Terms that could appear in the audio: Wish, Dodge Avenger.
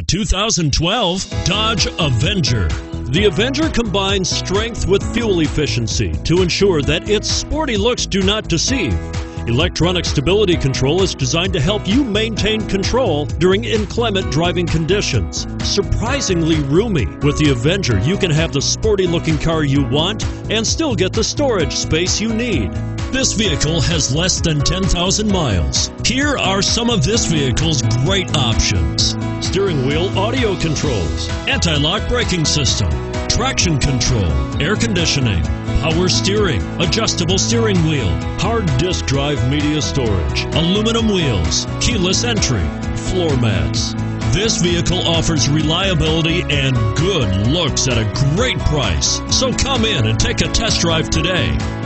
The 2012 Dodge Avenger. The Avenger combines strength with fuel efficiency to ensure that its sporty looks do not deceive. Electronic stability control is designed to help you maintain control during inclement driving conditions. Surprisingly roomy, with the Avenger you can have the sporty looking car you want and still get the storage space you need. This vehicle has less than 10,000 miles. Here are some of this vehicle's great options: steering wheel audio controls, anti-lock braking system, traction control, air conditioning, power steering, adjustable steering wheel, hard disk drive media storage, aluminum wheels, keyless entry, floor mats. This vehicle offers reliability and good looks at a great price. So come in and take a test drive today.